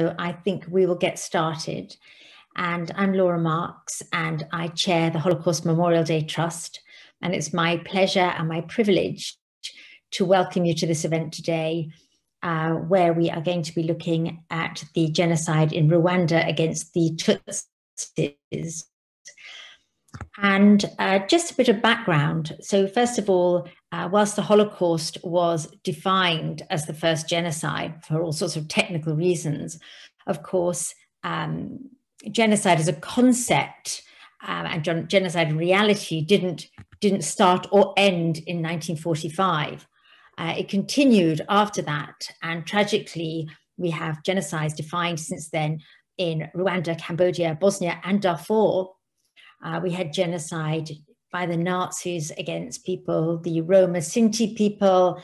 So I think we will get started. And I'm Laura Marks, and I chair the Holocaust Memorial Day Trust. And it's my pleasure and my privilege to welcome you to this event today, where we are going to be looking at the genocide in Rwanda against the Tutsis. And just a bit of background. So first of all, whilst the Holocaust was defined as the first genocide for all sorts of technical reasons, of course, genocide as a concept and genocide in reality didn't start or end in 1945. It continued after that, and tragically, we have genocides defined since then in Rwanda, Cambodia, Bosnia, and Darfur. We had genocide by the Nazis against people, the Roma Sinti people,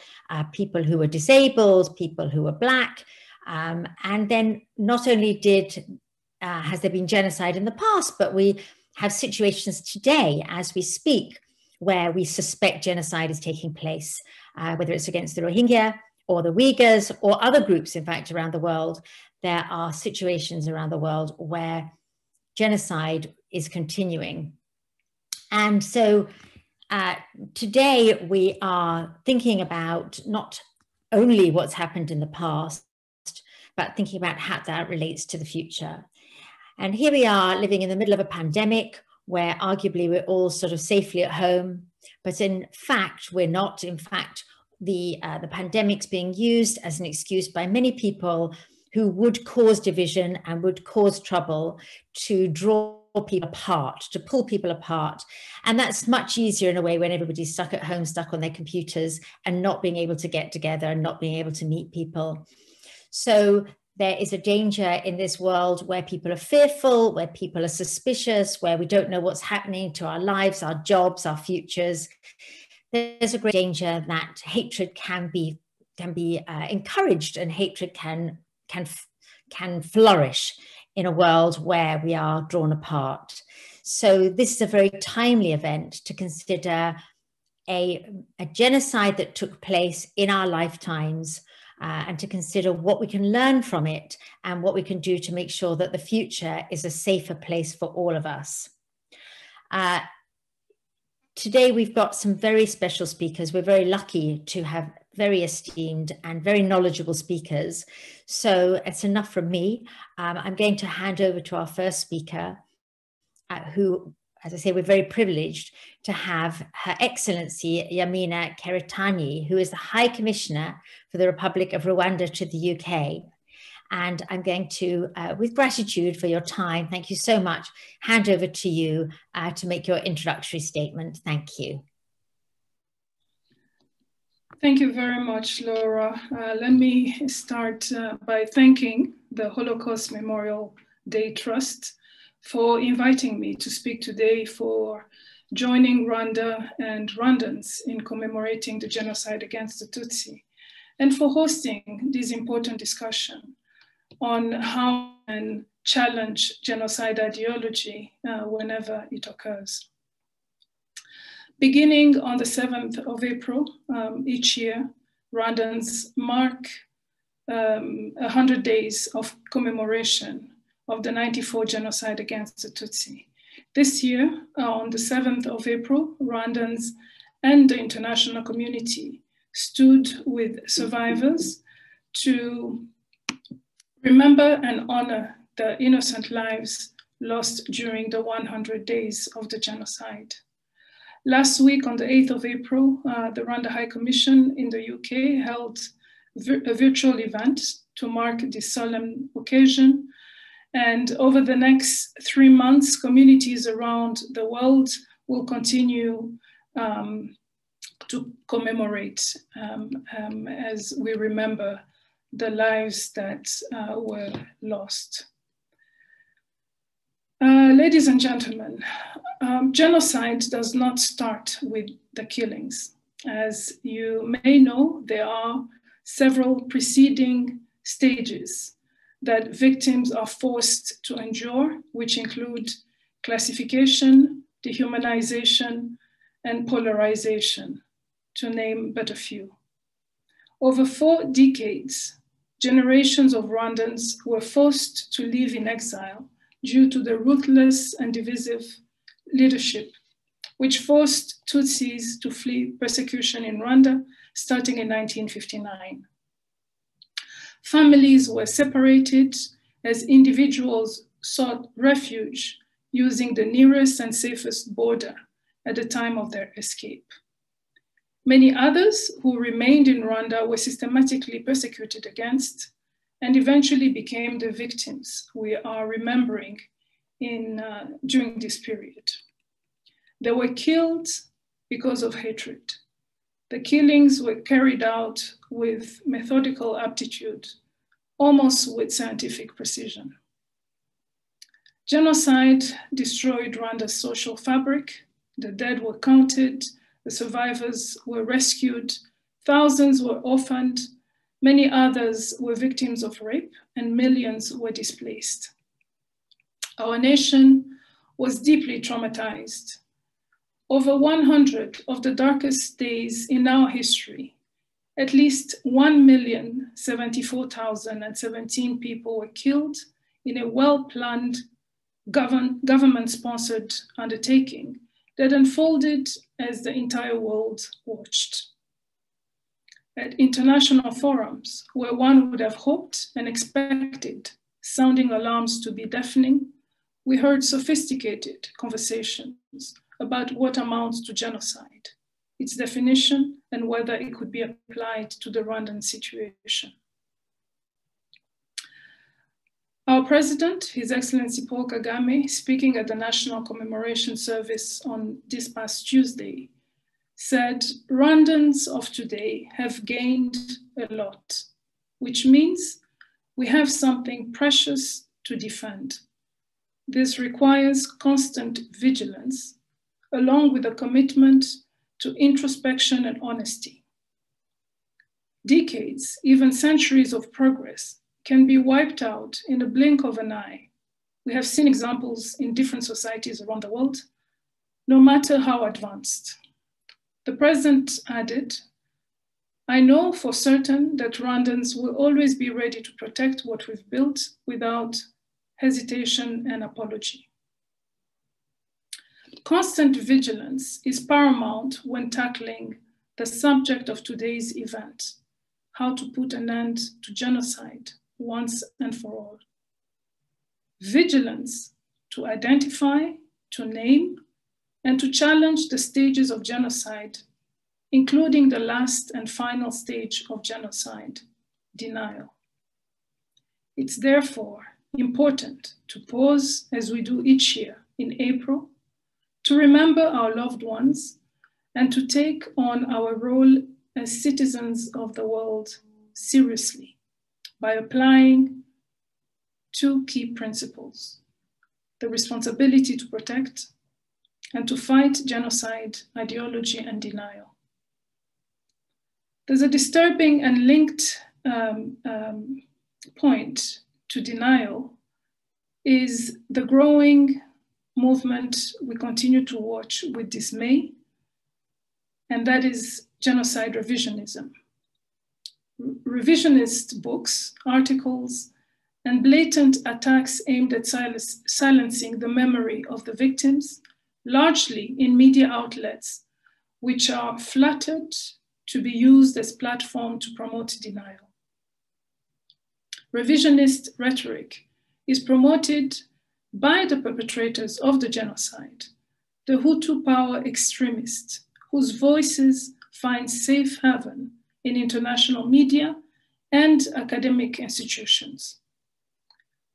people who were disabled, people who were black. And then not only has there been genocide in the past, but we have situations today as we speak where we suspect genocide is taking place, whether it's against the Rohingya or the Uyghurs or other groups, in fact, around the world. There are situations around the world where genocide is continuing. And so today we are thinking about not only what's happened in the past, but thinking about how that relates to the future. And here we are living in the middle of a pandemic where arguably we're all sort of safely at home, but in fact, we're not. In fact, the pandemic's being used as an excuse by many people who would cause division and would cause trouble to draw people apart, to pull people apart. And that's much easier in a way when everybody's stuck at home, stuck on their computers and not being able to get together and not being able to meet people. So there is a danger in this world where people are fearful, where people are suspicious, where we don't know what's happening to our lives, our jobs, our futures. There's a great danger that hatred can be encouraged, and hatred can flourish in a world where we are drawn apart. So this is a very timely event to consider a genocide that took place in our lifetimes, and to consider what we can learn from it and what we can do to make sure that the future is a safer place for all of us. Today, we've got some very special speakers. We're very lucky to have very esteemed and very knowledgeable speakers. So it's enough from me. I'm going to hand over to our first speaker, who, as I say, we're very privileged to have Her Excellency Yamina Karitanyi, who is the High Commissioner for the Republic of Rwanda to the UK. And I'm going to, with gratitude for your time, thank you so much, hand over to you to make your introductory statement. Thank you. Thank you very much, Laura. Let me start by thanking the Holocaust Memorial Day Trust for inviting me to speak today, for joining Rwanda and Rwandans in commemorating the genocide against the Tutsi, and for hosting this important discussion on how to challenge genocide ideology whenever it occurs. Beginning on the 7th of April each year, Rwandans mark 100 days of commemoration of the '94 genocide against the Tutsi. This year, on the 7th of April, Rwandans and the international community stood with survivors to remember and honor the innocent lives lost during the 100 days of the genocide. Last week, on the 8th of April, the Rwanda High Commission in the UK held a virtual event to mark this solemn occasion. And over the next 3 months, communities around the world will continue to commemorate as we remember the lives that were lost. Ladies and gentlemen, genocide does not start with the killings. As you may know, there are several preceding stages that victims are forced to endure, which include classification, dehumanization, and polarization, to name but a few. Over 4 decades, generations of Rwandans were forced to live in exile due to the ruthless and divisive leadership, which forced Tutsis to flee persecution in Rwanda starting in 1959. Families were separated as individuals sought refuge using the nearest and safest border at the time of their escape. Many others who remained in Rwanda were systematically persecuted against and eventually became the victims we are remembering during this period. They were killed because of hatred. The killings were carried out with methodical aptitude, almost with scientific precision. Genocide destroyed Rwanda's social fabric. The dead were counted, the survivors were rescued, thousands were orphaned, many others were victims of rape, and millions were displaced. Our nation was deeply traumatized. Over 100 of the darkest days in our history, at least 1,074,017 people were killed in a well-planned government-sponsored undertaking that unfolded as the entire world watched. At international forums where one would have hoped and expected sounding alarms to be deafening, we heard sophisticated conversations about what amounts to genocide, its definition, and whether it could be applied to the Rwandan situation. Our president, His Excellency Paul Kagame, speaking at the National Commemoration Service on this past Tuesday, said, "Rwandans of today have gained a lot, which means we have something precious to defend. This requires constant vigilance, along with a commitment to introspection and honesty. Decades, even centuries of progress can be wiped out in the blink of an eye. We have seen examples in different societies around the world, no matter how advanced." The president added, "I know for certain that Rwandans will always be ready to protect what we've built without hesitation and apology." Constant vigilance is paramount when tackling the subject of today's event, how to put an end to genocide once and for all. Vigilance to identify, to name, and to challenge the stages of genocide, including the last and final stage of genocide, denial. It's therefore important to pause, as we do each year in April, to remember our loved ones and to take on our role as citizens of the world seriously by applying two key principles: the responsibility to protect and to fight genocide, ideology, and denial. There's a disturbing and linked point to denial is the growing movement we continue to watch with dismay, and that is genocide revisionism. Revisionist books, articles, and blatant attacks aimed at silencing the memory of the victims, largely in media outlets, which are flattered to be used as platform to promote denial. Revisionist rhetoric is promoted by the perpetrators of the genocide, the Hutu power extremists, whose voices find safe haven in international media and academic institutions.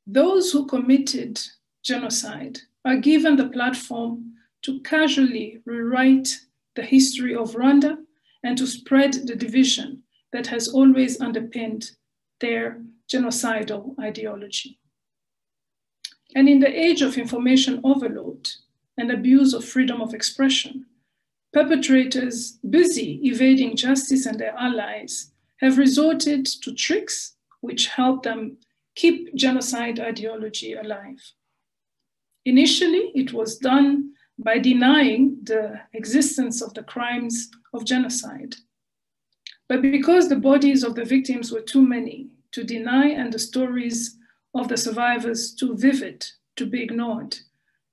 Those who committed genocide are given the platform to casually rewrite the history of Rwanda and to spread the division that has always underpinned their genocidal ideology. And in the age of information overload and abuse of freedom of expression, perpetrators busy evading justice and their allies have resorted to tricks which help them keep genocide ideology alive. Initially, it was done by denying the existence of the crimes of genocide. But because the bodies of the victims were too many to deny and the stories of the survivors too vivid to be ignored.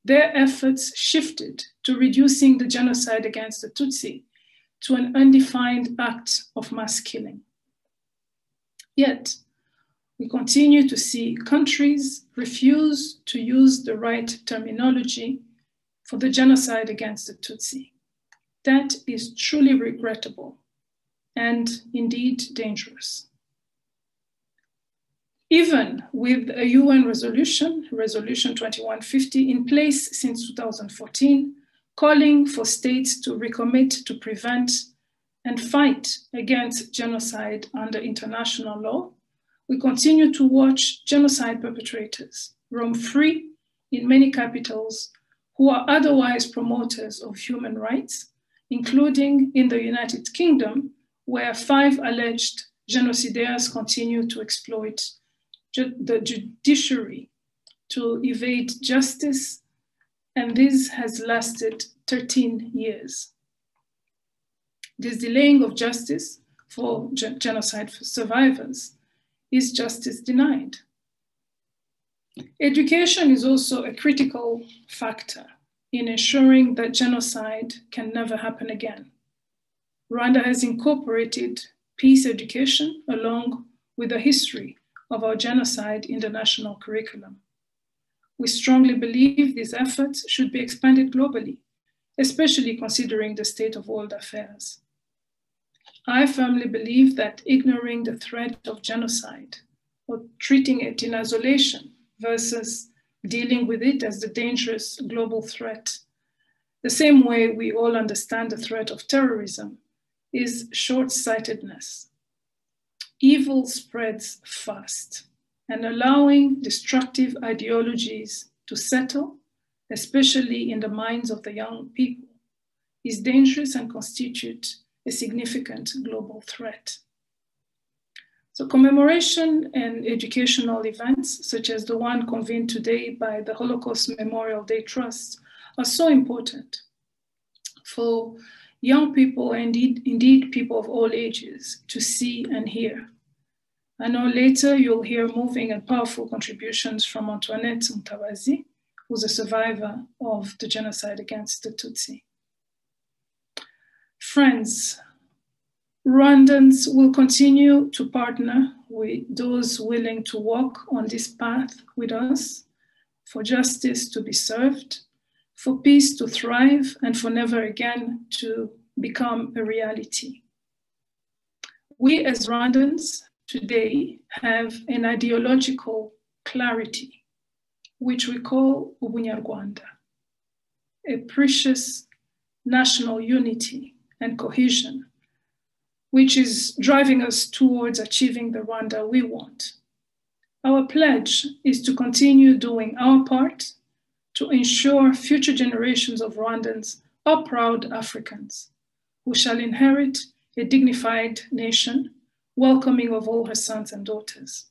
Their efforts shifted to reducing the genocide against the Tutsi to an undefined act of mass killing. Yet, we continue to see countries refuse to use the right terminology for the genocide against the Tutsi. That is truly regrettable and indeed dangerous. Even with a UN resolution, Resolution 2150, in place since 2014, calling for states to recommit to prevent and fight against genocide under international law, we continue to watch genocide perpetrators roam free in many capitals who are otherwise promoters of human rights, including in the United Kingdom, where 5 alleged genocidaires continue to exploit the judiciary to evade justice, and this has lasted 13 years. This delaying of justice for genocide survivors is justice denied. Education is also a critical factor in ensuring that genocide can never happen again. Rwanda has incorporated peace education along with the history of our genocide in the national curriculum. We strongly believe these efforts should be expanded globally, especially considering the state of world affairs. I firmly believe that ignoring the threat of genocide or treating it in isolation versus dealing with it as the dangerous global threat, the same way we all understand the threat of terrorism, is short-sightedness. Evil spreads fast, and allowing destructive ideologies to settle, especially in the minds of the young people, is dangerous and constitutes a significant global threat. So commemoration and educational events, such as the one convened today by the Holocaust Memorial Day Trust, are so important for young people and indeed people of all ages to see and hear. I know later you'll hear moving and powerful contributions from Antoinette Mutabazi, who's a survivor of the genocide against the Tutsi. Friends, Rwandans will continue to partner with those willing to walk on this path with us for justice to be served, for peace to thrive, and for never again to become a reality. We as Rwandans today have an ideological clarity, which we call Ubunyarwanda, a precious national unity and cohesion, which is driving us towards achieving the Rwanda we want. Our pledge is to continue doing our part to ensure future generations of Rwandans are proud Africans who shall inherit a dignified nation, welcoming of all her sons and daughters.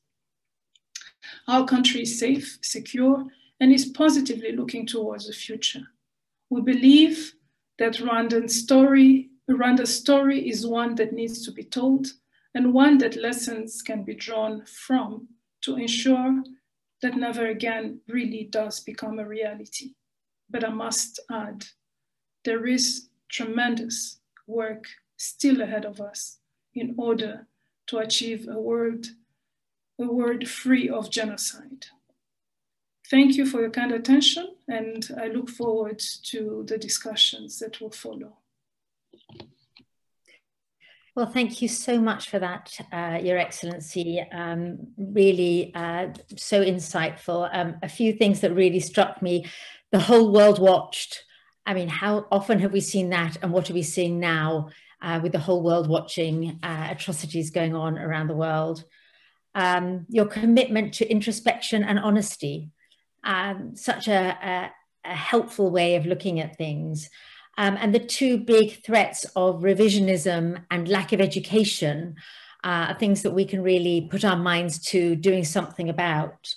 Our country is safe, secure, and is positively looking towards the future. We believe that Rwanda's story is one that needs to be told and one that lessons can be drawn from to ensure that never again really does become a reality. But I must add, there is tremendous work still ahead of us in order to achieve a world free of genocide. Thank you for your kind attention, and I look forward to the discussions that will follow. Well, thank you so much for that, Your Excellency. Really so insightful. A few things that really struck me. The whole world watched. I mean, how often have we seen that, and what are we seeing now with the whole world watching atrocities going on around the world? Your commitment to introspection and honesty, such a helpful way of looking at things. And the two big threats of revisionism and lack of education are things that we can really put our minds to doing something about.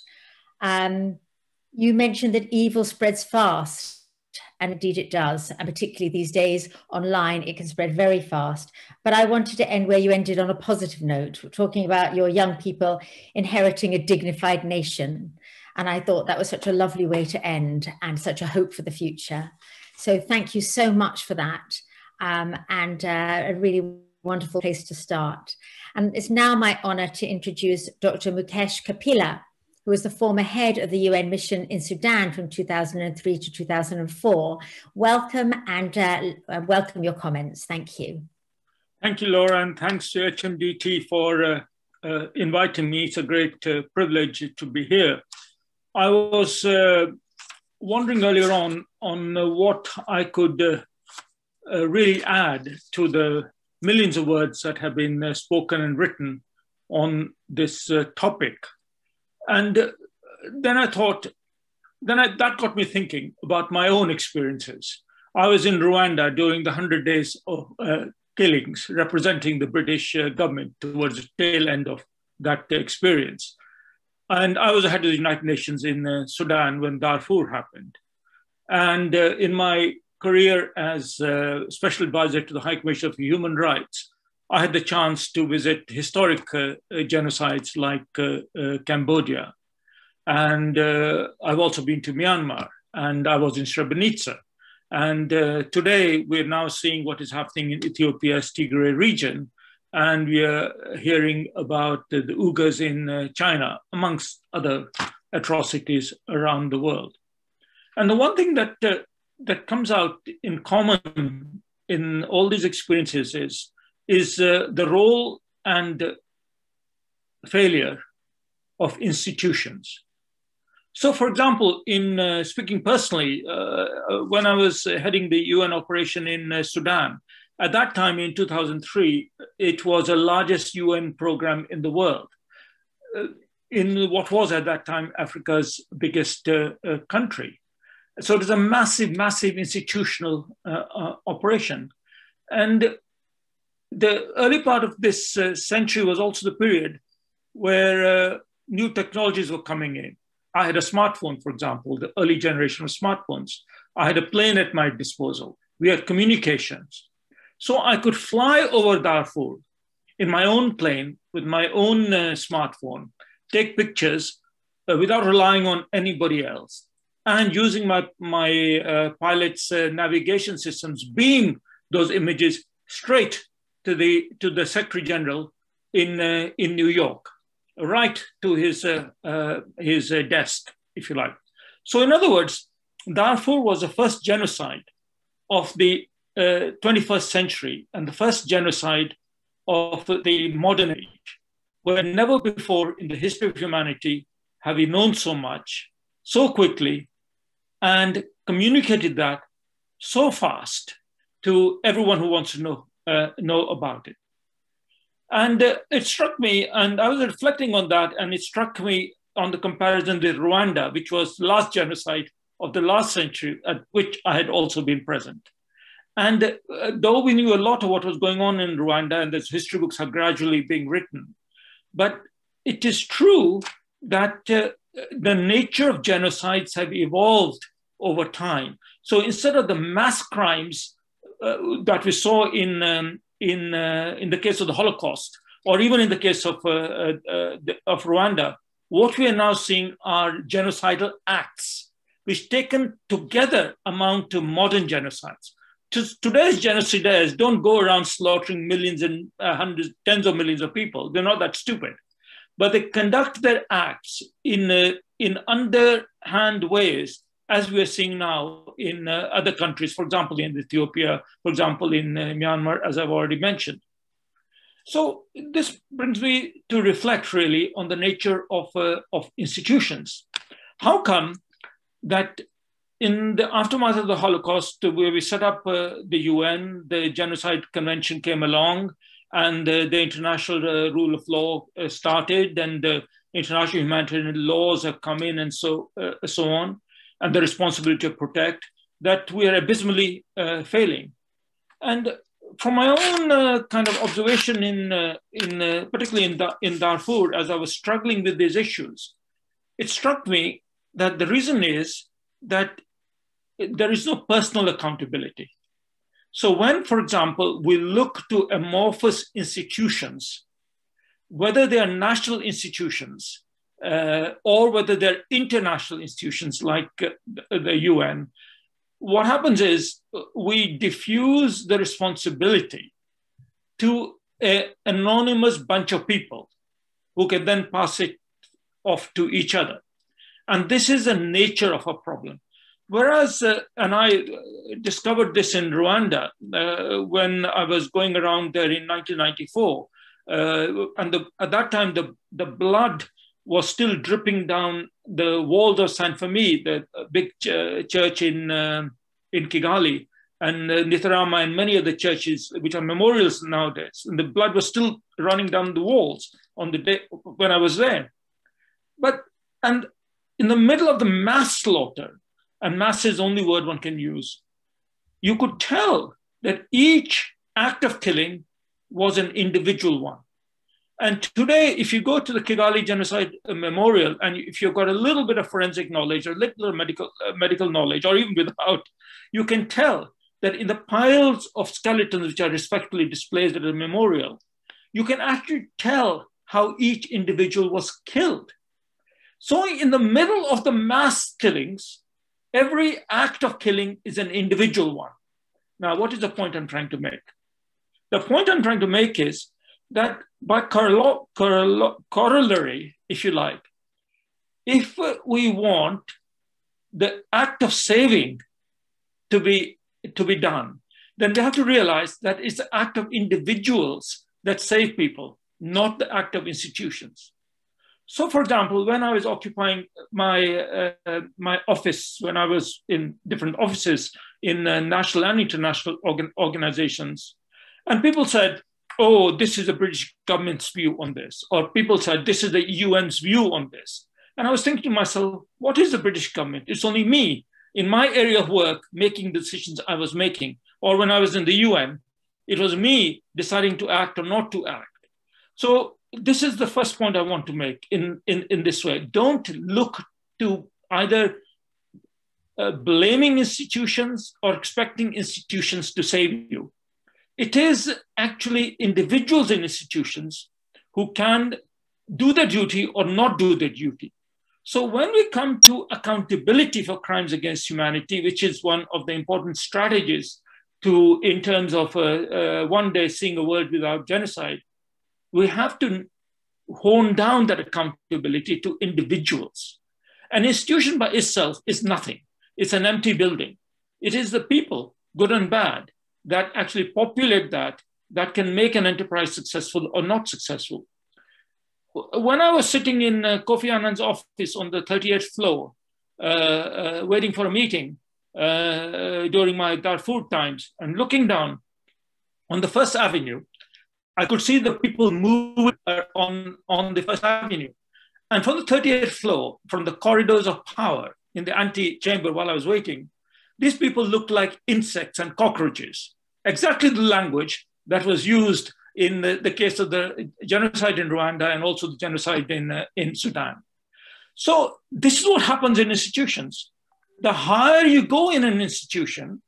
You mentioned that evil spreads fast and indeed it does, and particularly these days online, it can spread very fast. But I wanted to end where you ended, on a positive note, talking about your young people inheriting a dignified nation. And I thought that was such a lovely way to end, and such a hope for the future. So thank you so much for that, and a really wonderful place to start. And it's now my honor to introduce Dr. Mukesh Kapila, who was the former head of the UN mission in Sudan from 2003 to 2004. Welcome, and welcome your comments. Thank you. Thank you, Laura, and thanks to HMDT for inviting me. It's a great privilege to be here. I was wondering earlier on what I could really add to the millions of words that have been spoken and written on this topic. And then I thought, that got me thinking about my own experiences. I was in Rwanda during the 100 days of killings, representing the British government towards the tail end of that experience. And I was head of the United Nations in Sudan when Darfur happened. And in my career as special advisor to the High Commissioner for Human Rights, I had the chance to visit historic genocides like Cambodia. And I've also been to Myanmar, and I was in Srebrenica. And today we're now seeing what is happening in Ethiopia's Tigray region. And we are hearing about the Uyghurs in China, amongst other atrocities around the world. And the one thing that, that comes out in common in all these experiences is the role and failure of institutions. So for example, in speaking personally, when I was heading the UN operation in Sudan, at that time in 2003, it was the largest UN program in the world, in what was at that time Africa's biggest country. So it was a massive, massive institutional operation. And the early part of this century was also the period where new technologies were coming in. I had a smartphone, for example, the early generation of smartphones. I had a plane at my disposal. We had communications. So I could fly over Darfur in my own plane with my own smartphone, take pictures without relying on anybody else, and using my pilot's navigation systems, beam those images straight to the Secretary General in New York, right to his desk, if you like. So in other words, Darfur was the first genocide of the 21st century and the first genocide of the modern age, where never before in the history of humanity have we known so much, so quickly, and communicated that so fast to everyone who wants to know about it. And it struck me, and I was reflecting on that, and it struck me on the comparison with Rwanda, which was the last genocide of the last century at which I had also been present. And though we knew a lot of what was going on in Rwanda, and those history books are gradually being written, but it is true that the nature of genocides have evolved over time. So instead of the mass crimes that we saw in the case of the Holocaust, or even in the case of Rwanda, what we are now seeing are genocidal acts, which taken together amount to modern genocides. Today's genocidaires don't go around slaughtering millions and hundreds, tens of millions of people. They're not that stupid, but they conduct their acts in underhand ways, as we are seeing now in other countries, for example, in Ethiopia, for example, in Myanmar, as I've already mentioned. So this brings me to reflect really on the nature of institutions. How come that in the aftermath of the Holocaust, where we set up the UN, the Genocide Convention came along, and the international rule of law started, and the international humanitarian laws have come in, and so on, and the responsibility to protect, that we are abysmally failing. And from my own kind of observation, particularly in Darfur, as I was struggling with these issues, it struck me that the reason is that there is no personal accountability. So when, for example, we look to amorphous institutions, whether they are national institutions or whether they're international institutions like the UN, what happens is we diffuse the responsibility to an anonymous bunch of people who can then pass it off to each other. And this is the nature of a problem. Whereas, and I discovered this in Rwanda when I was going around there in 1994. At that time, the blood was still dripping down the walls of Saint Famille, the big church in Kigali, and Nitharama and many other churches, which are memorials nowadays. And the blood was still running down the walls on the day when I was there. And in the middle of the mass slaughter, and mass is the only word one can use, you could tell that each act of killing was an individual one. And today, if you go to the Kigali Genocide Memorial, and if you've got a little bit of forensic knowledge or a little medical knowledge, or even without, you can tell that in the piles of skeletons which are respectfully displayed at the memorial, you can actually tell how each individual was killed. So in the middle of the mass killings, every act of killing is an individual one. Now, what is the point I'm trying to make? The point I'm trying to make is that by corollary, if you like, if we want the act of saving to be done, then we have to realize that it's the act of individuals that save people, not the act of institutions. So, for example, when I was occupying my my office, when I was in different offices in national and international organizations, and people said, oh, this is the British government's view on this, or people said, this is the UN's view on this. And I was thinking to myself, what is the British government? It's only me in my area of work making the decisions I was making. Or when I was in the UN, it was me deciding to act or not to act. So this is the first point I want to make in this way. Don't look to either blaming institutions or expecting institutions to save you. It is actually individuals in institutions who can do their duty or not do their duty. So when we come to accountability for crimes against humanity, which is one of the important strategies to, in terms of one day seeing a world without genocide, we have to hone down that accountability to individuals. An institution by itself is nothing. It's an empty building. It is the people, good and bad, that actually populate that can make an enterprise successful or not successful. When I was sitting in Kofi Annan's office on the 38th floor, waiting for a meeting during my Darfur times, and looking down on the First Avenue, I could see the people move on the First Avenue. And from the 38th floor, from the corridors of power in the antechamber while I was waiting, these people looked like insects and cockroaches, exactly the language that was used in the case of the genocide in Rwanda and also the genocide in Sudan. So this is what happens in institutions. The higher you go in an institution,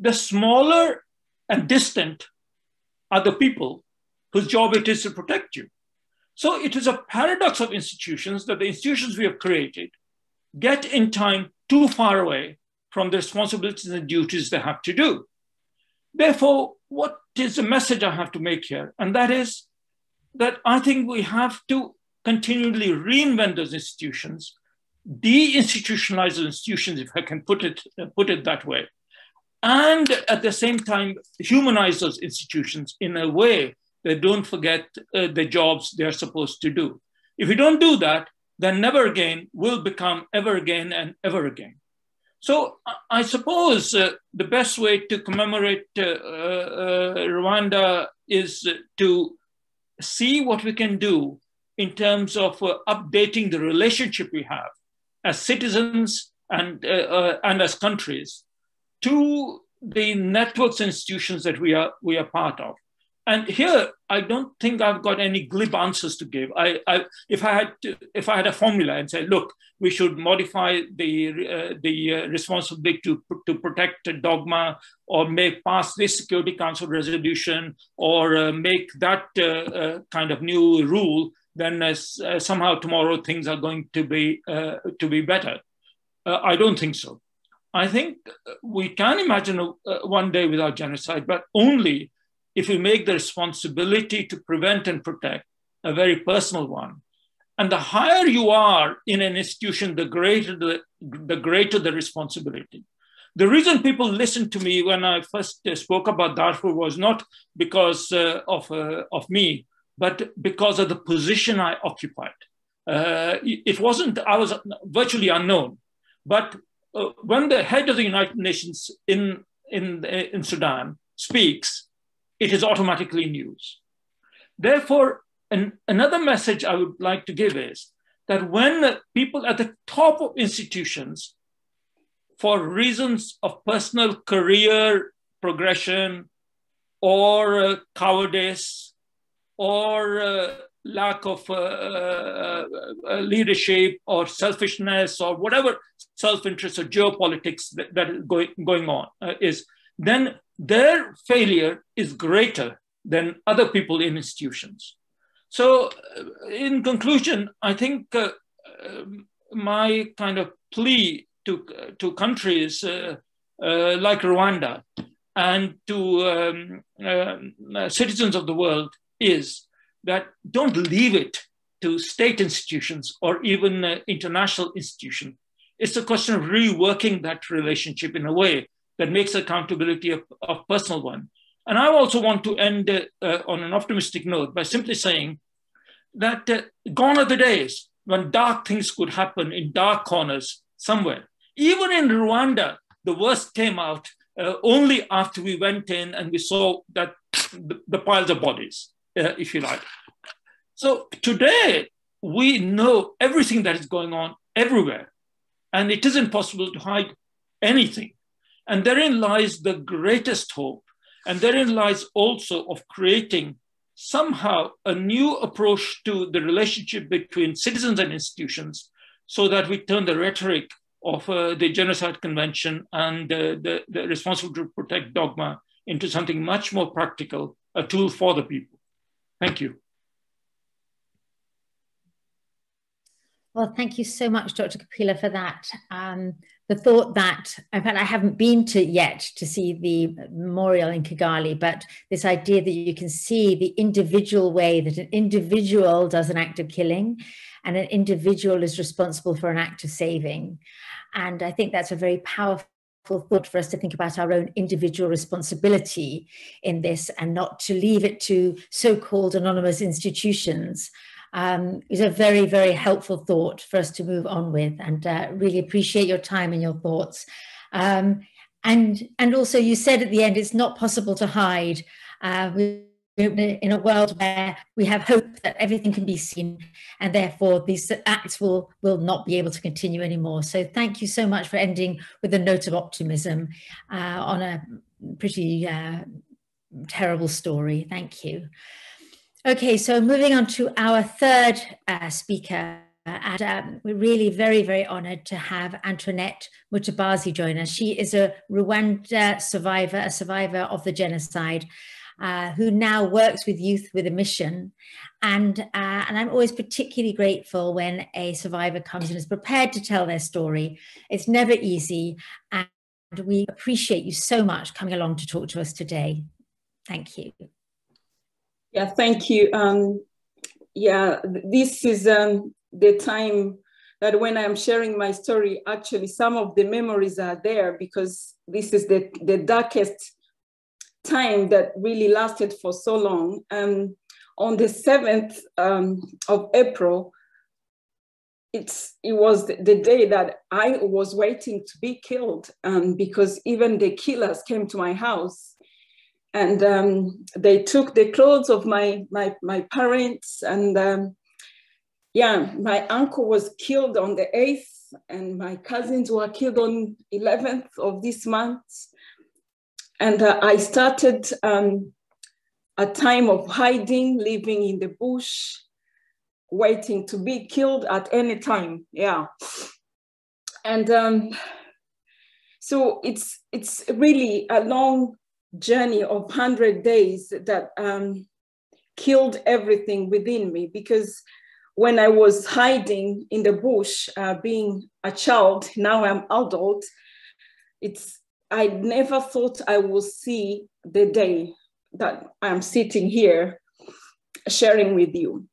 the smaller and distant are the people whose job it is to protect you. So it is a paradox of institutions that the institutions we have created get in time too far away from the responsibilities and duties they have to do. Therefore, what is the message I have to make here? And that is that I think we have to continually reinvent those institutions, deinstitutionalize those institutions, if I can put it that way, and at the same time, humanize those institutions in a way that don't forget the jobs they're supposed to do. If you don't do that, then never again will become ever again and ever again. So I suppose the best way to commemorate Rwanda is to see what we can do in terms of updating the relationship we have as citizens and as countries to the networks and institutions that we are part of. And here, I don't think I've got any glib answers to give. If I had a formula and say, look, we should modify the responsibility to protect dogma, or make pass this Security Council resolution, or make that kind of new rule, then somehow tomorrow things are going to be better. I don't think so. I think we can imagine one day without genocide, but only if you make the responsibility to prevent and protect a very personal one. And the higher you are in an institution, the greater the responsibility. The reason people listened to me when I first spoke about Darfur was not because of me, but because of the position I occupied. I was virtually unknown, but when the head of the United Nations in Sudan speaks, it is automatically news. Therefore, another message I would like to give is that when people at the top of institutions, for reasons of personal career progression or cowardice or lack of leadership or selfishness or whatever self-interest or geopolitics that is going on is, then their failure is greater than other people in institutions. So in conclusion, I think my kind of plea to countries like Rwanda and to citizens of the world is that don't leave it to state institutions or even international institutions. It's a question of reworking that relationship in a way that makes accountability a personal one. And I also want to end on an optimistic note by simply saying that gone are the days when dark things could happen in dark corners somewhere. Even in Rwanda, the worst came out only after we went in and we saw that the piles of bodies, if you like. So today, we know everything that is going on everywhere, and it isn't possible to hide anything. And therein lies the greatest hope. And therein lies also of creating somehow a new approach to the relationship between citizens and institutions, so that we turn the rhetoric of the Genocide Convention and the responsibility to protect dogma into something much more practical, a tool for the people. Thank you. Well, thank you so much, Dr. Kapila, for that. The thought that, in fact, I haven't been to yet to see the memorial in Kigali, but this idea that you can see the individual way that an individual does an act of killing and an individual is responsible for an act of saving. And I think that's a very powerful thought for us to think about our own individual responsibility in this and not to leave it to so-called anonymous institutions. It was a very, very helpful thought for us to move on with, and really appreciate your time and your thoughts. And also you said at the end, it's not possible to hide. We live in a world where we have hope that everything can be seen, and therefore these acts will not be able to continue anymore. So thank you so much for ending with a note of optimism on a pretty terrible story. Thank you. Okay, so moving on to our third speaker, and we're really very, very honoured to have Antoinette Mutabazi join us. She is a Rwanda survivor, a survivor of the genocide, who now works with Youth with a Mission. And I'm always particularly grateful when a survivor comes and is prepared to tell their story. It's never easy, and we appreciate you so much coming along to talk to us today. Thank you. Yeah, thank you. Yeah, this is the time that when I'm sharing my story, actually some of the memories are there, because this is the darkest time that really lasted for so long. On the 7th of April, it was the day that I was waiting to be killed, because even the killers came to my house. And they took the clothes of my parents, and yeah, my uncle was killed on the 8th, and my cousins were killed on 11th of this month. And I started a time of hiding, living in the bush, waiting to be killed at any time. Yeah. And so it's really a long journey of 100 days that killed everything within me, because when I was hiding in the bush, being a child, now I'm adult, I never thought I will see the day that I'm sitting here sharing with you.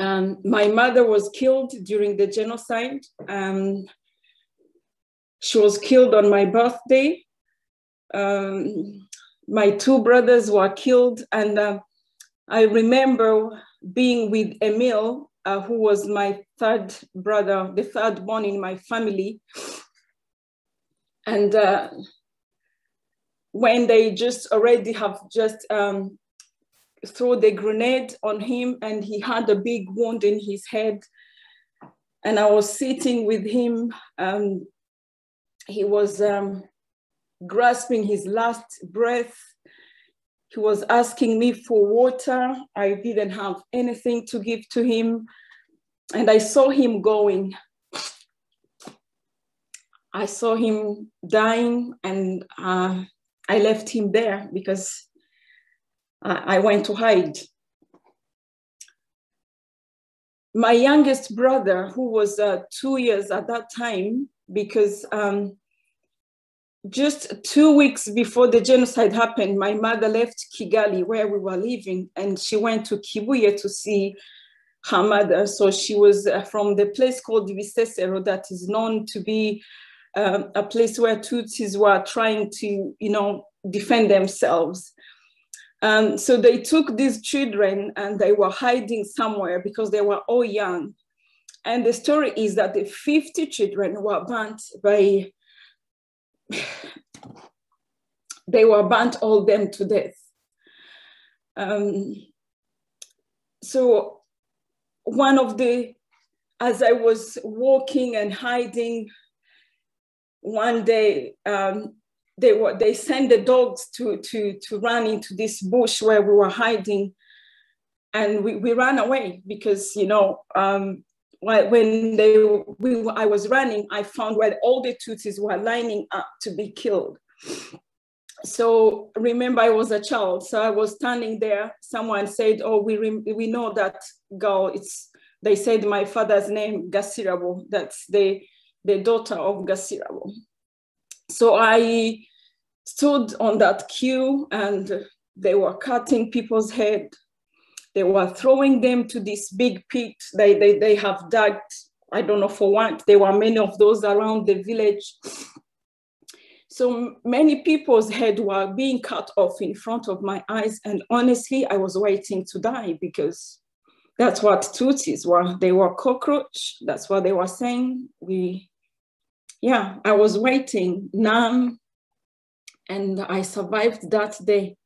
My mother was killed during the genocide. She was killed on my birthday. My two brothers were killed, and I remember being with Emil, who was my third brother, the third born in my family. And when they just already have just threw the grenade on him, and he had a big wound in his head. And I was sitting with him. He was grasping his last breath. He was asking me for water. I didn't have anything to give to him. And I saw him going. I saw him dying, and I left him there because I went to hide. My youngest brother, who was 2 years at that time, because just 2 weeks before the genocide happened, my mother left Kigali, where we were living, and she went to Kibuye to see her mother. So she was from the place called Bisesero, that is known to be a place where Tutsis were trying to, you know, defend themselves. So they took these children and they were hiding somewhere because they were all young. And the story is that the 50 children were burnt by, they were burnt all them to death. So one of the, as I was walking and hiding, one day, they sent the dogs to run into this bush where we were hiding, and we ran away because, you know, I was running, I found where all the Tutsis were lining up to be killed. So remember, I was a child, so I was standing there. Someone said, "Oh, we know that girl." They said my father's name, Gasirabo. That's the daughter of Gasirabo. So I stood on that queue, and they were cutting people's head. They were throwing them to this big pit they have dug, I don't know for what. There were many of those around the village. So many people's head were being cut off in front of my eyes. And honestly, I was waiting to die, because that's what Tutsis were. They were cockroach. That's what they were saying. Yeah, I was waiting, numb, and I survived that day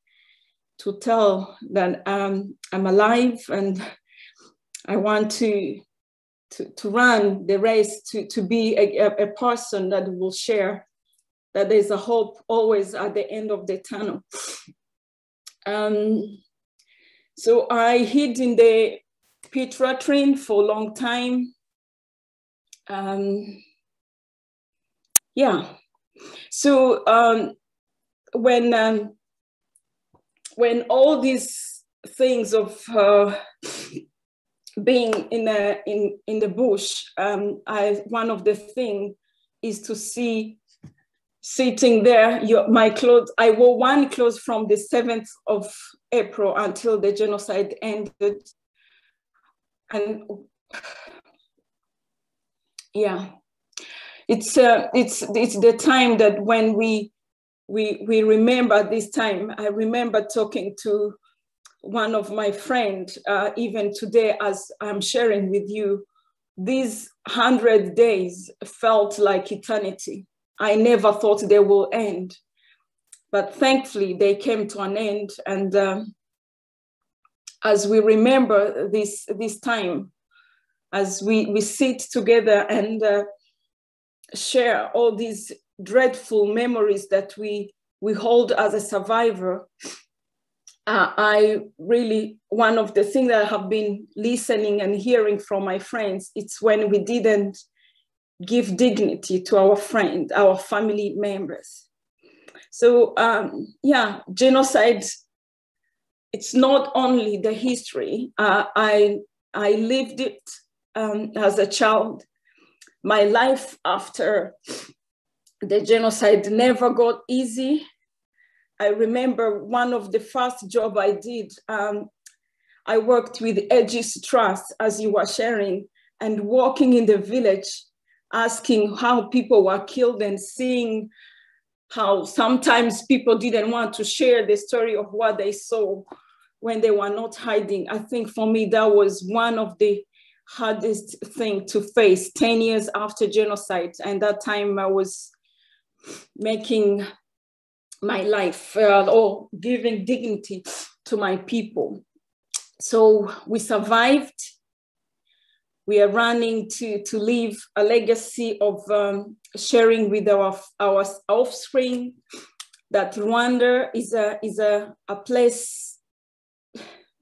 to tell that I'm alive, and I want to run the race, to be a person that will share that there's a hope always at the end of the tunnel. So I hid in the Petra train for a long time. Yeah, so when all these things of being in the bush, one of the things is to see, sitting there, my clothes, I wore one clothes from the 7th of April until the genocide ended. And yeah. It's the time that when we remember this time. I remember talking to one of my friends, even today as I'm sharing with you, these 100 days felt like eternity. I never thought they will end, but thankfully they came to an end. And as we remember this time, as we sit together and share all these dreadful memories that we hold as a survivor, I really, one of the things that I have been listening and hearing from my friends, it's when we didn't give dignity to our friend, our family members. So yeah, genocide, it's not only the history. I lived it as a child. My life after the genocide never got easy. I remember one of the first job I did, I worked with Aegis Trust, as you were sharing, and walking in the village, asking how people were killed and seeing how sometimes people didn't want to share the story of what they saw when they were not hiding. I think for me, that was one of the hardest thing to face 10 years after genocide. And that time I was making my life or giving dignity to my people. So we survived. We are running to leave a legacy of sharing with our offspring that Rwanda is a place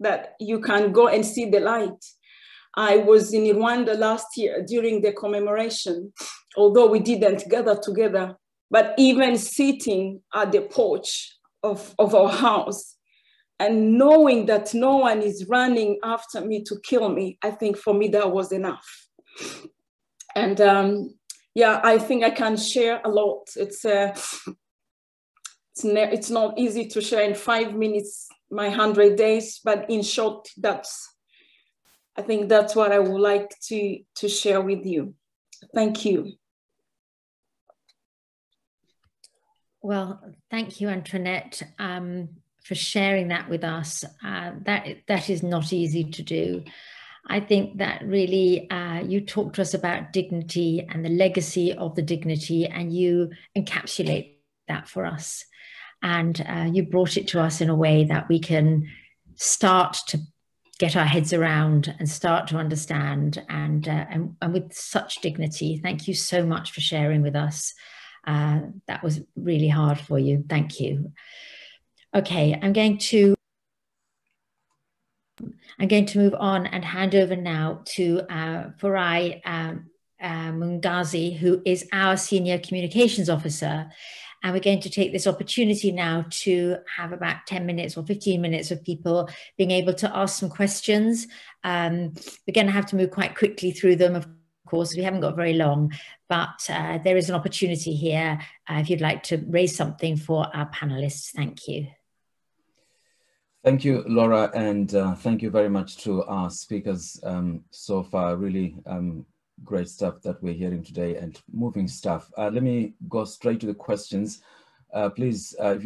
that you can go and see the light. I was in Rwanda last year during the commemoration, although we didn't gather together, but even sitting at the porch of our house and knowing that no one is running after me to kill me, I think for me that was enough. And yeah, I think I can share a lot. It's not easy to share in 5 minutes, my 100 days, but in short, I think that's what I would like to share with you. Thank you. Well, thank you, Antoinette, for sharing that with us. That is not easy to do. I think that really you talked to us about dignity and the legacy of the dignity, and you encapsulate that for us. And you brought it to us in a way that we can start to get our heads around and start to understand, and with such dignity. Thank you so much for sharing with us. That was really hard for you. Thank you. Okay, I'm going to move on and hand over now to Farai Mungazi, who is our Senior Communications Officer. And we're going to take this opportunity now to have about 10 minutes or 15 minutes of people being able to ask some questions. We're going to have to move quite quickly through them, of course. We haven't got very long, but there is an opportunity here if you'd like to raise something for our panelists. Thank you. Thank you, Laura, and thank you very much to our speakers so far. Really great stuff that we're hearing today and moving stuff. Let me go straight to the questions. Please, if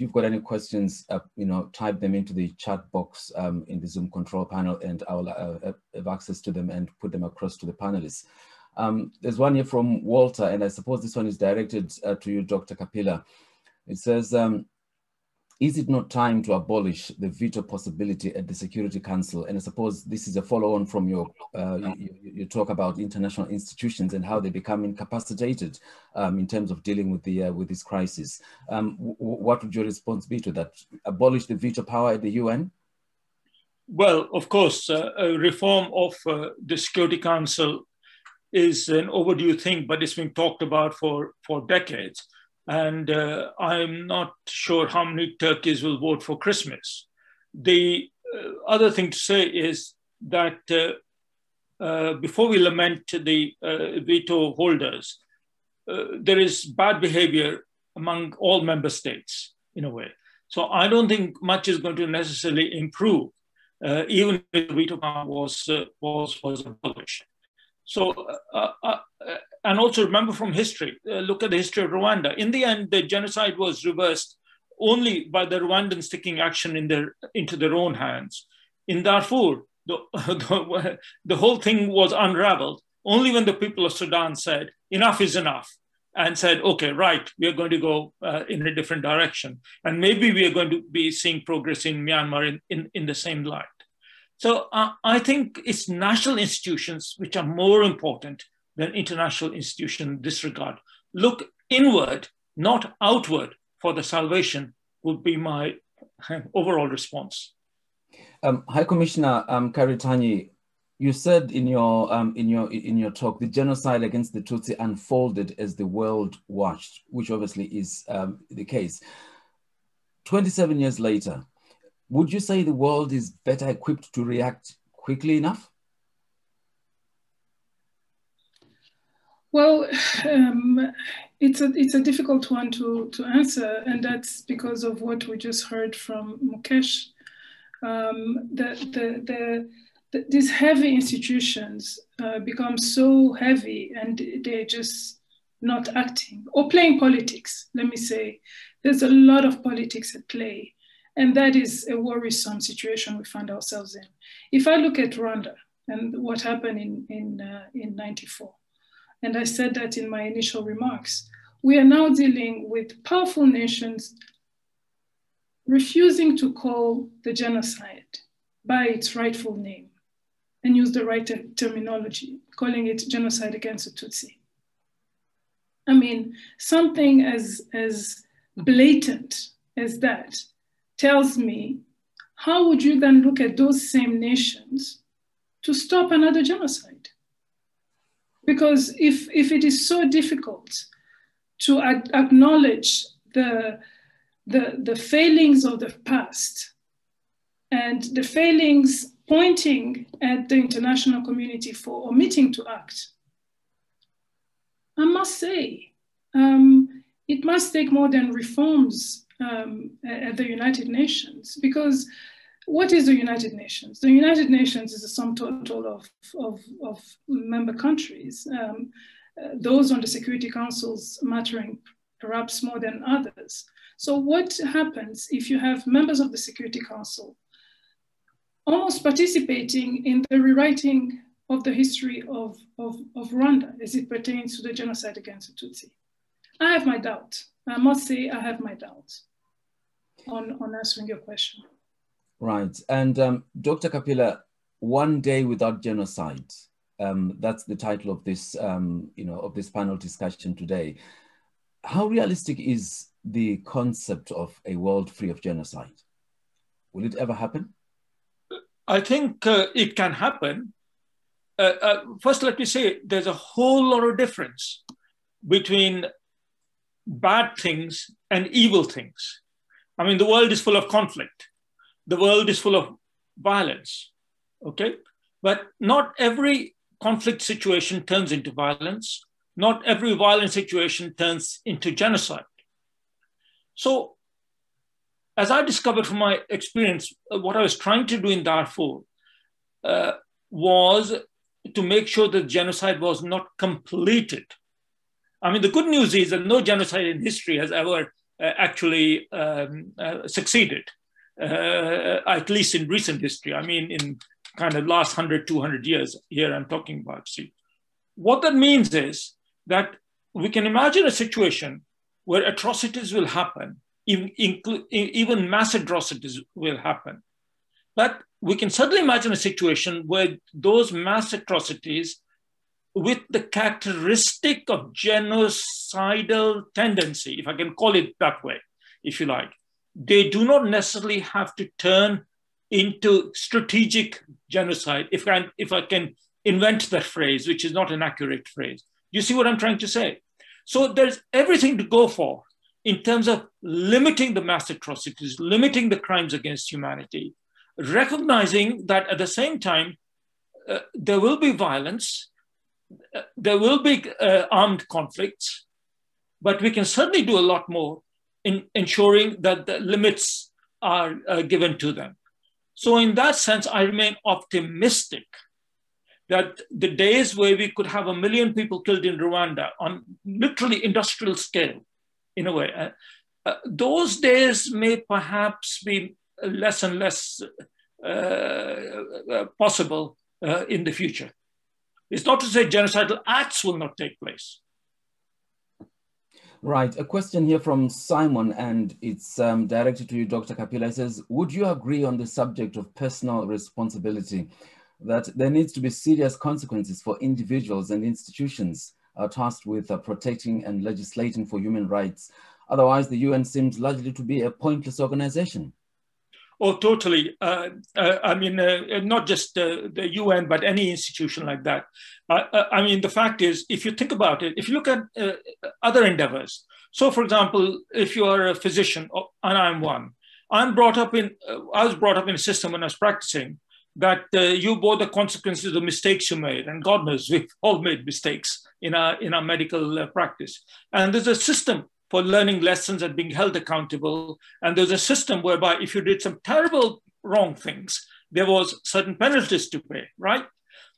you've got any questions, you know, type them into the chat box in the Zoom control panel, and I'll have access to them and put them across to the panelists. There's one here from Walter, and I suppose this one is directed to you, Dr. Kapila. It says, is it not time to abolish the veto possibility at the Security Council? And I suppose this is a follow-on from your talk about international institutions and how they become incapacitated in terms of dealing with the with this crisis. What would your response be to that? Abolish the veto power at the UN? Well, of course, a reform of the Security Council is an overdue thing, but it's been talked about for decades. And I'm not sure how many turkeys will vote for Christmas. The other thing to say is that before we lament the veto holders, there is bad behavior among all member states in a way. So I don't think much is going to necessarily improve, even if the veto power was abolished. So, and also remember from history, look at the history of Rwanda. In the end, the genocide was reversed only by the Rwandans taking action into their own hands. In Darfur, the whole thing was unraveled only when the people of Sudan said, enough is enough, and said, okay, right, we are going to go in a different direction. And maybe we are going to be seeing progress in Myanmar in the same light. So I think it's national institutions which are more important than international institutions in this regard. Look inward, not outward, for the salvation would be my overall response. High Commissioner Karitanyi, you said in your talk, the genocide against the Tutsi unfolded as the world watched, which obviously is the case. 27 years later, would you say the world is better equipped to react quickly enough? Well, it's a difficult one to answer, and that's because of what we just heard from Mukesh. These heavy institutions become so heavy, and they're just not acting or playing politics. Let me say, there's a lot of politics at play, and that is a worrisome situation we find ourselves in. If I look at Rwanda and what happened in '94. And I said that in my initial remarks, we are now dealing with powerful nations refusing to call the genocide by its rightful name and use the right terminology, calling it genocide against the Tutsi. I mean, something as blatant as that tells me, how would you then look at those same nations to stop another genocide? Because if it is so difficult to acknowledge the failings of the past and the failings pointing at the international community for omitting to act, I must say, it must take more than reforms at the United Nations. Because what is the United Nations? The United Nations is a sum total of member countries, those on the Security Councils mattering perhaps more than others. So what happens if you have members of the Security Council almost participating in the rewriting of the history of Rwanda as it pertains to the genocide against the Tutsi? I have my doubt. I must say I have my doubt on answering your question. Right, and Dr. Kapila, One Day Without Genocide. That's the title of this, of this panel discussion today. How realistic is the concept of a world free of genocide? Will it ever happen? I think it can happen. First, let me say there's a whole lot of difference between bad things and evil things. I mean, the world is full of conflict. The world is full of violence, okay? But not every conflict situation turns into violence. Not every violent situation turns into genocide. So, as I discovered from my experience, what I was trying to do in Darfur was to make sure that genocide was not completed. I mean, the good news is that no genocide in history has ever actually succeeded. At least in recent history, I mean, in kind of last 100, 200 years here I'm talking about. See, what that means is that we can imagine a situation where atrocities will happen, even mass atrocities will happen. But we can certainly imagine a situation where those mass atrocities with the characteristic of genocidal tendency, if I can call it that way, if you like, they do not necessarily have to turn into strategic genocide, if I can invent that phrase, which is not an accurate phrase. You see what I'm trying to say? So there's everything to go for in terms of limiting the mass atrocities, limiting the crimes against humanity, recognizing that at the same time, there will be violence, there will be armed conflicts, but we can certainly do a lot more in ensuring that the limits are given to them. So in that sense, I remain optimistic that the days where we could have 1 million people killed in Rwanda on literally industrial scale, in a way, those days may perhaps be less and less possible in the future. It's not to say genocidal acts will not take place. Right, a question here from Simon, and it's directed to you, Dr. Kapila. It says, would you agree on the subject of personal responsibility that there needs to be serious consequences for individuals and institutions tasked with protecting and legislating for human rights? Otherwise, the UN seems largely to be a pointless organization. Oh, totally. Not just the UN, but any institution like that. The fact is, if you think about it, if you look at other endeavors, so for example, if you are a physician, and I'm one, I was brought up in a system when I was practicing that you bore the consequences of the mistakes you made. And God knows, we've all made mistakes in our medical practice. And there's a system for learning lessons and being held accountable. And there's a system whereby if you did some terrible wrong things, there was certain penalties to pay, right?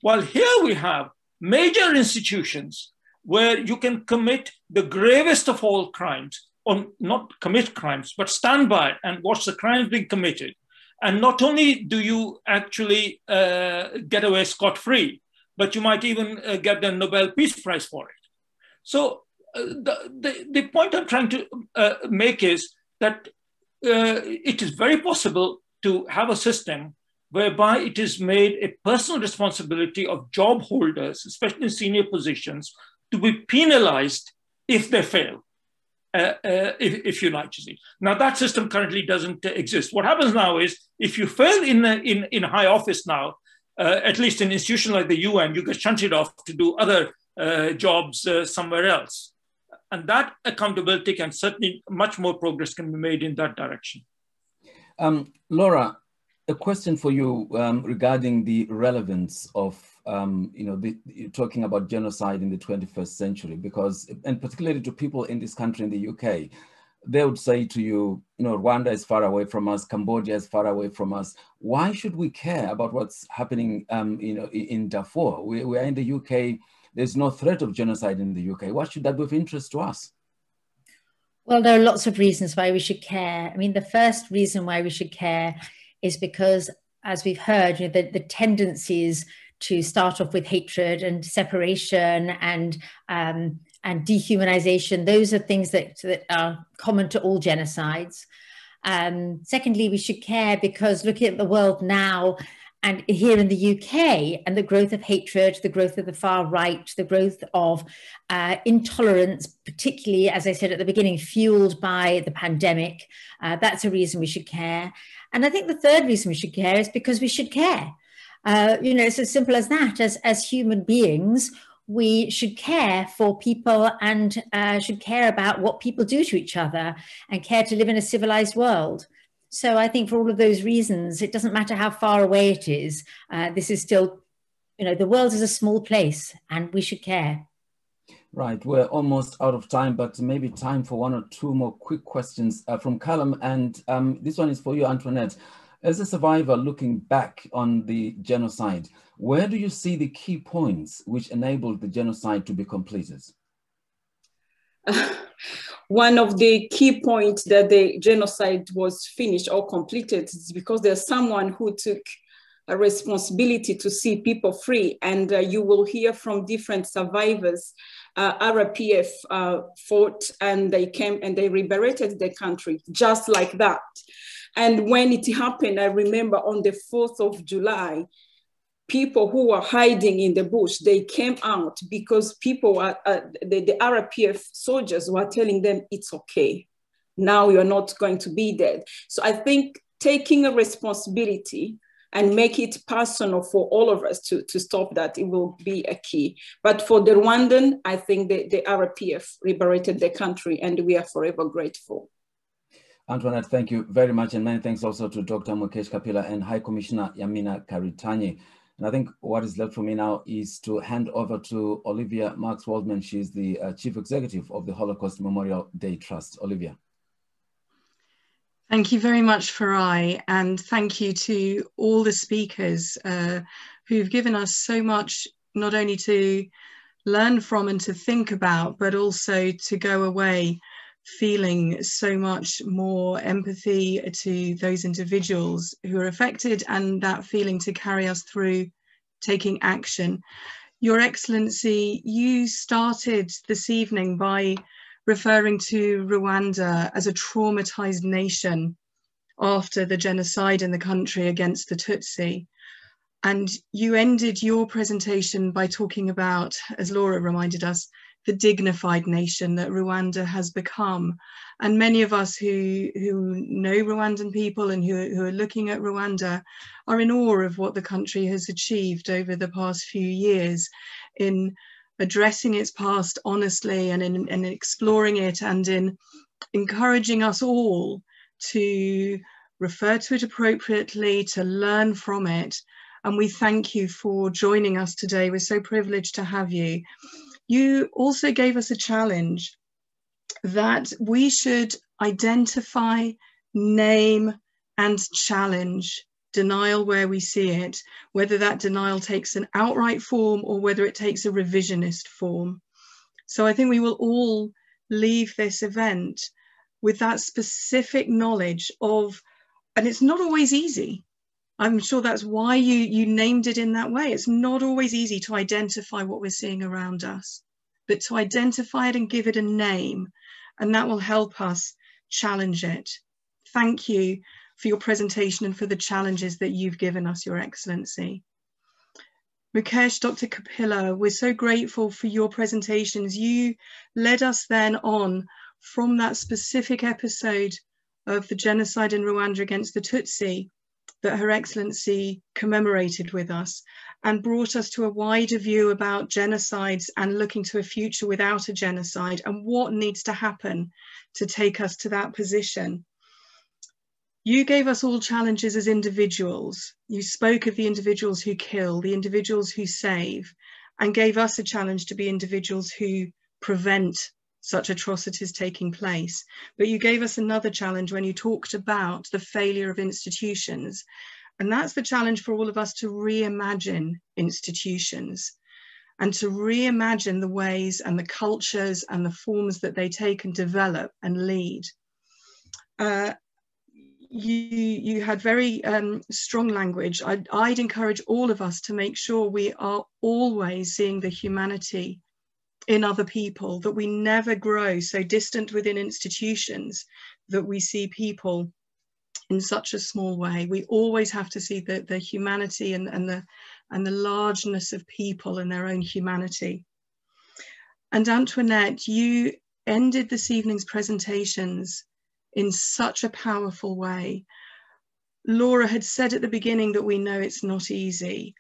While here we have major institutions where you can commit the gravest of all crimes, or not commit crimes, but stand by and watch the crimes being committed. And not only do you actually get away scot-free, but you might even get the Nobel Peace Prize for it. So the point I'm trying to make is that it is very possible to have a system whereby it is made a personal responsibility of job holders, especially in senior positions, to be penalized if they fail. If you like to see. Now that system currently doesn't exist. What happens now is if you fail in high office now, at least in an institution like the UN, you get shunted off to do other jobs somewhere else. And that accountability can certainly, much more progress can be made in that direction. Laura, a question for you regarding the relevance of talking about genocide in the 21st century, because, and particularly to people in this country, in the UK, they would say to you, Rwanda is far away from us, Cambodia is far away from us. Why should we care about what's happening, in Darfur? We are in the UK, there's no threat of genocide in the UK. Why should that be of interest to us? Well, there are lots of reasons why we should care. I mean, the first reason why we should care is because, as we've heard, the tendencies to start off with hatred and separation and dehumanization. Those are things that are common to all genocides. Secondly, we should care because looking at the world now and here in the UK and the growth of hatred, the growth of the far right, the growth of intolerance, particularly, as I said at the beginning, fueled by the pandemic, that's a reason we should care. And I think the third reason we should care is because we should care. It's as simple as that. As human beings, we should care for people and should care about what people do to each other and care to live in a civilized world. So I think for all of those reasons, it doesn't matter how far away it is. This is still, the world is a small place and we should care. Right, we're almost out of time, but maybe time for one or two more quick questions from Callum. And this one is for you, Antoinette. As a survivor looking back on the genocide, where do you see the key points which enabled the genocide to be completed? One of the key points that the genocide was finished or completed is because there's someone who took a responsibility to see people free. And you will hear from different survivors. RPF fought and they came and they liberated the country just like that. And when it happened, I remember on the 4th of July, people who were hiding in the bush, they came out because people, the RPF soldiers were telling them, it's okay. Now you're not going to be dead. So I think taking a responsibility and make it personal for all of us to stop that, it will be a key. But for the Rwandan, I think the RPF liberated the country and we are forever grateful. Antoinette, thank you very much, and many thanks also to Dr. Mukesh Kapila and High Commissioner Yamina Karitanyi. And I think what is left for me now is to hand over to Olivia Marks-Waldman. She's the Chief Executive of the Holocaust Memorial Day Trust. Olivia. Thank you very much, Farai, and thank you to all the speakers who've given us so much, not only to learn from and to think about, but also to go away feeling so much more empathy to those individuals who are affected, and that feeling to carry us through taking action. Your Excellency, you started this evening by referring to Rwanda as a traumatized nation after the genocide in the country against the Tutsi. And you ended your presentation by talking about, as Laura reminded us, the dignified nation that Rwanda has become. And many of us who know Rwandan people and who are looking at Rwanda are in awe of what the country has achieved over the past few years in addressing its past honestly and in exploring it and in encouraging us all to refer to it appropriately, to learn from it. And we thank you for joining us today. We're so privileged to have you. You also gave us a challenge that we should identify, name, and challenge denial where we see it, whether that denial takes an outright form or whether it takes a revisionist form. So I think we will all leave this event with that specific knowledge of, and it's not always easy. I'm sure that's why you named it in that way. It's not always easy to identify what we're seeing around us, but to identify it and give it a name, and that will help us challenge it. Thank you for your presentation and for the challenges that you've given us, Your Excellency. Mukesh, Dr. Kapila, we're so grateful for your presentations. You led us then on from that specific episode of the genocide in Rwanda against the Tutsi that Her Excellency commemorated with us, and brought us to a wider view about genocides and looking to a future without a genocide and what needs to happen to take us to that position. You gave us all challenges as individuals. You spoke of the individuals who kill, the individuals who save, and gave us a challenge to be individuals who prevent such atrocities taking place. But you gave us another challenge when you talked about the failure of institutions. And that's the challenge for all of us to reimagine institutions and to reimagine the ways and the cultures and the forms that they take and develop and lead. You had very strong language. I'd encourage all of us to make sure we are always seeing the humanity in other people, that we never grow so distant within institutions that we see people in such a small way. We always have to see the humanity and the largeness of people and their own humanity. And Antoinette, you ended this evening's presentations in such a powerful way. Laura had said at the beginning that we know it's not easy,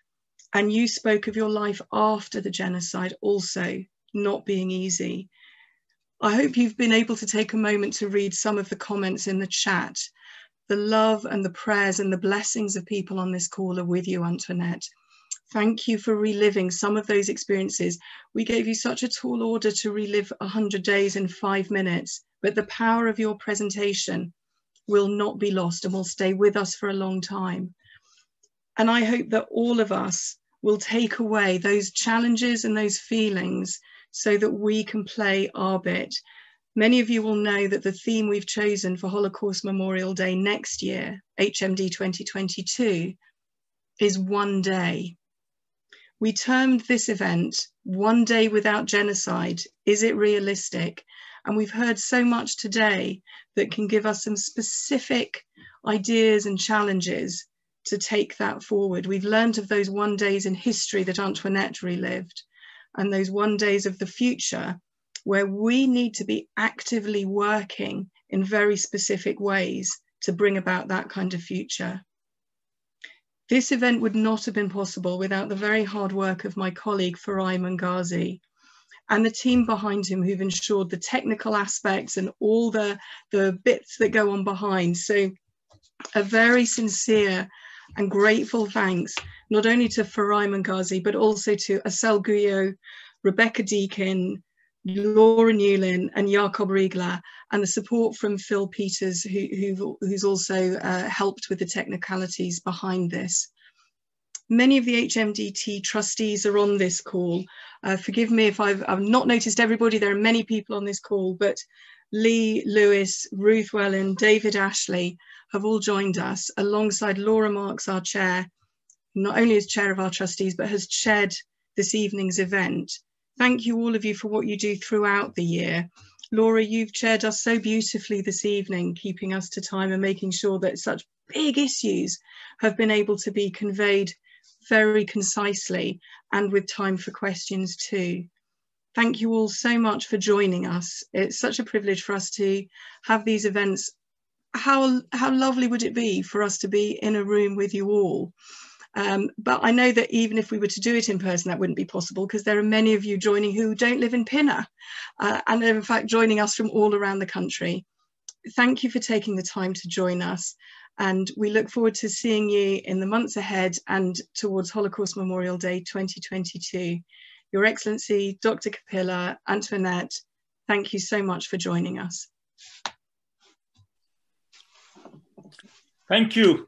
and you spoke of your life after the genocide also not being easy. I hope you've been able to take a moment to read some of the comments in the chat. The love and the prayers and the blessings of people on this call are with you, Antoinette. Thank you for reliving some of those experiences. We gave you such a tall order to relive 100 days in 5 minutes, but the power of your presentation will not be lost and will stay with us for a long time. And I hope that all of us will take away those challenges and those feelings so that we can play our bit. Many of you will know that the theme we've chosen for Holocaust Memorial Day next year, HMD 2022, is One Day. We termed this event, One Day Without Genocide, Is It Realistic? And we've heard so much today that can give us some specific ideas and challenges to take that forward. We've learned of those one days in history that Antoinette relived, and those one days of the future where we need to be actively working in very specific ways to bring about that kind of future. This event would not have been possible without the very hard work of my colleague Farai Mungazi and the team behind him who've ensured the technical aspects and all the bits that go on behind. So a very sincere and grateful thanks, not only to Farai Mungazi, but also to Asel Guyo, Rebecca Deakin, Laura Newlin, and Jacob Riegler, and the support from Phil Peters, who's also helped with the technicalities behind this. Many of the HMDT trustees are on this call. Forgive me if I've not noticed everybody. There are many people on this call, but Lee Lewis, Ruth Wellen, David Ashley have all joined us, alongside Laura Marks, our chair, not only as chair of our trustees, but has chaired this evening's event. Thank you, all of you, for what you do throughout the year. Laura, you've chaired us so beautifully this evening, keeping us to time and making sure that such big issues have been able to be conveyed very concisely and with time for questions too. Thank you all so much for joining us. It's such a privilege for us to have these events. How lovely would it be for us to be in a room with you all? But I know that even if we were to do it in person, that wouldn't be possible, because there are many of you joining who don't live in Pinner and in fact joining us from all around the country. Thank you for taking the time to join us, and we look forward to seeing you in the months ahead and towards Holocaust Memorial Day 2022. Your Excellency, Dr. Kapila, Antoinette, thank you so much for joining us. Thank you.